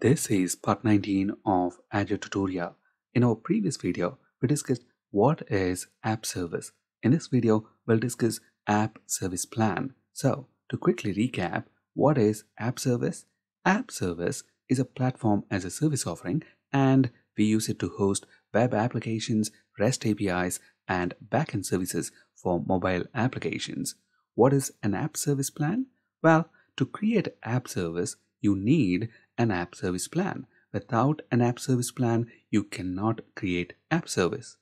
This is part 19 of Azure tutorial. In our previous video, we discussed what is App Service. In this video, we'll discuss App Service Plan. So, to quickly recap, what is App Service? App Service is a platform as a service offering, and we use it to host web applications, REST APIs, and backend services for mobile applications. What is an App Service Plan? Well, to create App Service, you need an App Service Plan. Without an App Service Plan, you cannot create App Service.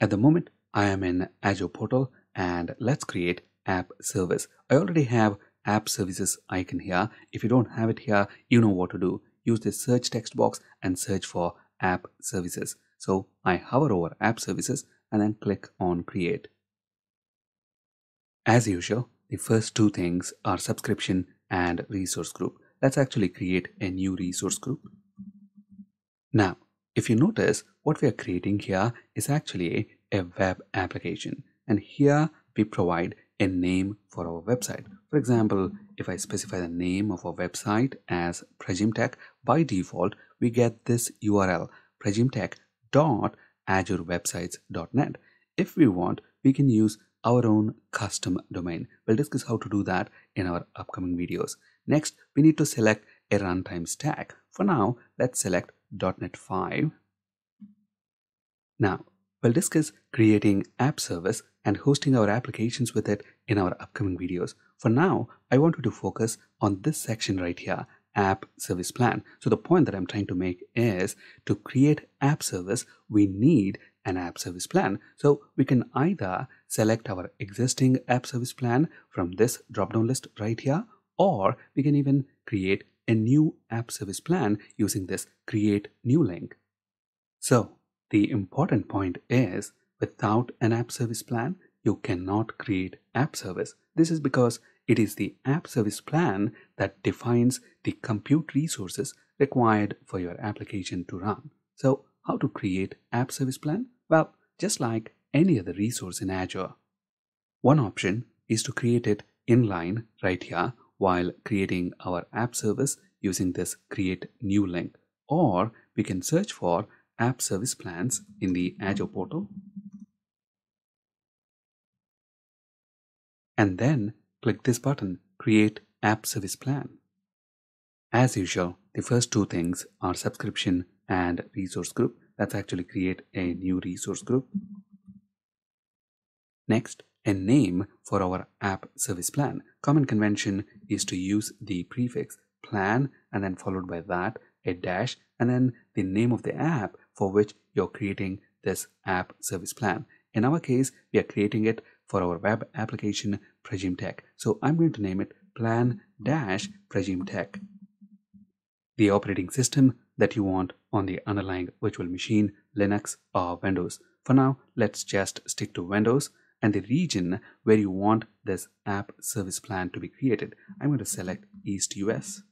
At the moment, I am in Azure portal and let's create App Service. I already have App Services icon here. If you don't have it here, you know what to do. Use the search text box and search for App Services. So I hover over App Services and then click on Create. As usual, the first two things are subscription and resource group. Let's actually create a new resource group. Now, if you notice, what we are creating here is actually a web application. And here we provide a name for our website. For example, if I specify the name of our website as Pragimtech, by default, we get this URL, pragimtech.azurewebsites.net. If we want, we can use our own custom domain. We'll discuss how to do that in our upcoming videos. Next, we need to select a runtime stack. For now, let's select .NET 5. Now, we'll discuss creating App Service and hosting our applications with it in our upcoming videos. For now, I want you to focus on this section right here, App Service Plan. So the point that I'm trying to make is to create App Service, we need an App Service Plan. So we can either select our existing App Service Plan from this drop-down list right here, or we can even create a new App Service Plan using this Create New link. So the important point is, without an App Service Plan, you cannot create App Service. This is because it is the App Service Plan that defines the compute resources required for your application to run. So how to create App Service Plan? Well, just like any other resource in Azure. One option is to create it inline right here while creating our App Service using this Create New link. Or we can search for App Service Plans in the Azure portal and then click this button, Create App Service Plan. As usual, the first two things are subscription and resource group. Let's actually create a new resource group. Next, a name for our App Service Plan. Common convention is to use the prefix plan and then followed by that a dash and then the name of the app for which you're creating this App Service Plan. In our case, we are creating it for our web application Pragimtech. So I'm going to name it plan-pragimtech. The operating system that you want on the underlying virtual machine, Linux or Windows. For now, let's just stick to Windows and the region where you want this App Service Plan to be created. I'm going to select East US.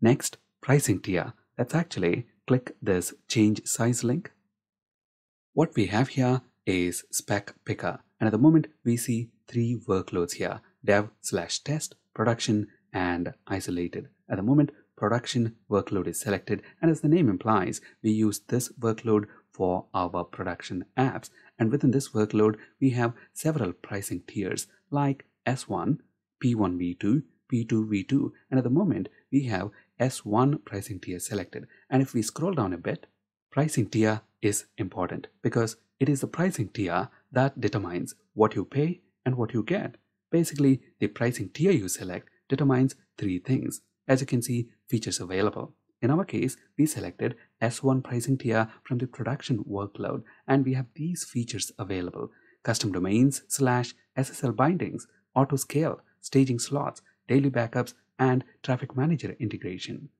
Next, pricing tier. Let's actually click this Change Size link. What we have here is Spec Picker. And at the moment, we see three workloads here, dev/test, production, and isolated. At the moment, production workload is selected. And as the name implies, we use this workload for our production apps. And within this workload, we have several pricing tiers like S1, P1v2, P2v2. And at the moment, we have S1 pricing tier selected. And if we scroll down a bit, pricing tier is important because it is the pricing tier that determines what you pay and what you get. Basically, the pricing tier you select determines three things. As you can see, features available. In our case, we selected S1 pricing tier from the production workload, and we have these features available. Custom domains / SSL bindings, auto scale, staging slots, daily backups, and traffic manager integration.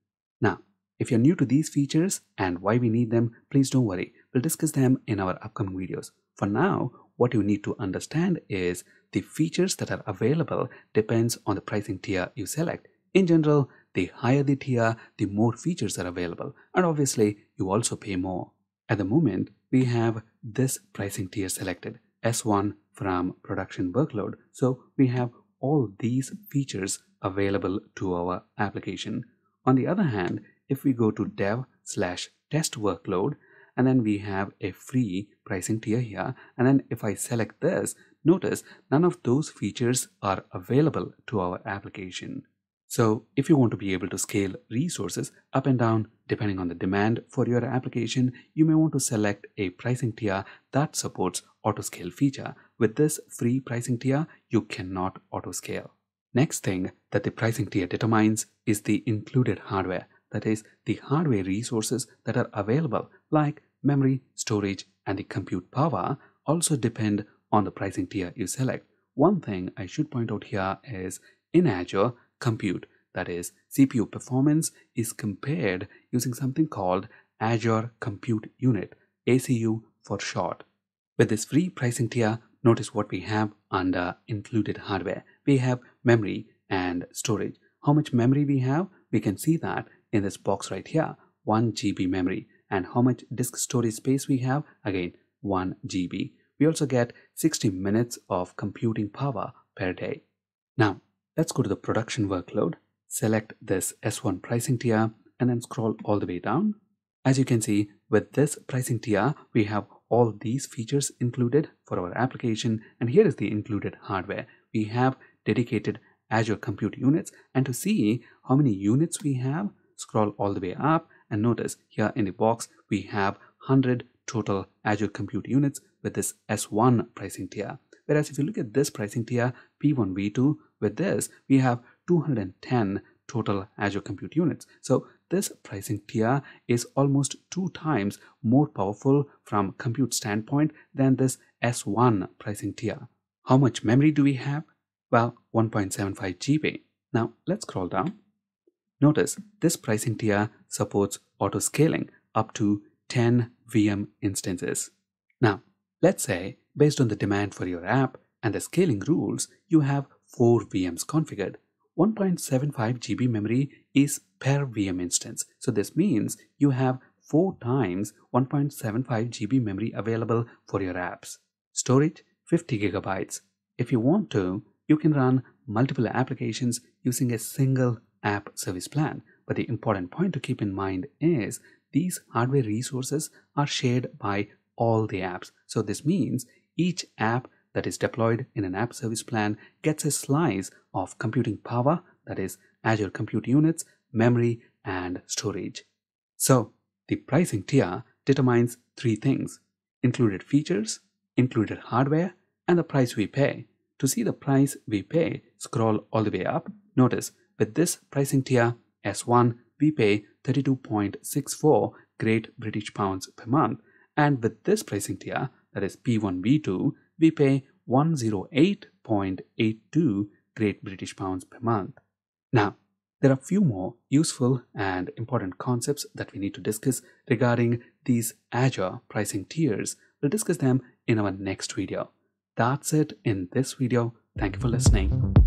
Now, if you're new to these features and why we need them, please don't worry. We'll discuss them in our upcoming videos. For now, what you need to understand is the features that are available depends on the pricing tier you select. In general, the higher the tier, the more features are available. And obviously, you also pay more. At the moment, we have this pricing tier selected, S1 from production workload. So we have all these features available to our application. On the other hand, if we go to dev/test workload, and then we have a free pricing tier here. And then if I select this, notice none of those features are available to our application. So if you want to be able to scale resources up and down depending on the demand for your application, you may want to select a pricing tier that supports auto-scale feature. With this free pricing tier, you cannot auto-scale. Next thing that the pricing tier determines is the included hardware. That is, the hardware resources that are available like memory, storage, and the compute power also depend on the pricing tier you select. One thing I should point out here is in Azure, compute, that is CPU performance, is compared using something called Azure Compute Unit, ACU for short. With this free pricing tier, notice what we have under included hardware. We have memory and storage. How much memory we have? We can see that in this box right here, 1 GB memory. And how much disk storage space we have? Again, 1 GB. We also get 60 minutes of computing power per day. Now, let's go to the production workload, select this S1 pricing tier, and then scroll all the way down. As you can see, with this pricing tier, we have all these features included for our application, and here is the included hardware. We have dedicated Azure Compute Units, and to see how many units we have, scroll all the way up, and notice here in the box, we have 100 total Azure Compute Units with this S1 pricing tier. Whereas if you look at this pricing tier, P1, V2, with this, we have 210 total Azure Compute Units. So this pricing tier is almost 2 times more powerful from compute standpoint than this S1 pricing tier. How much memory do we have? Well, 1.75 GB. Now let's scroll down. Notice this pricing tier supports auto-scaling up to 10 VM instances. Now, let's say based on the demand for your app and the scaling rules, you have 4 VMs configured. 1.75 GB memory is per VM instance. So this means you have 4 times 1.75 GB memory available for your apps. Storage, 50 gigabytes. If you want to, you can run multiple applications using a single app service plan. But the important point to keep in mind is these hardware resources are shared by all the apps. So this means each app that is deployed in an app service plan gets a slice of computing power, that is Azure Compute Units, memory, and storage. So the pricing tier determines 3 things: included features, included hardware, and the price we pay. To see the price we pay, scroll all the way up. Notice with this pricing tier, S1, we pay 32.64 Great British pounds per month. And with this pricing tier, that is P1, V2, we pay 108.82 Great British pounds per month. Now, there are a few more useful and important concepts that we need to discuss regarding these Azure pricing tiers. We'll discuss them in our next video. That's it in this video. Thank you for listening.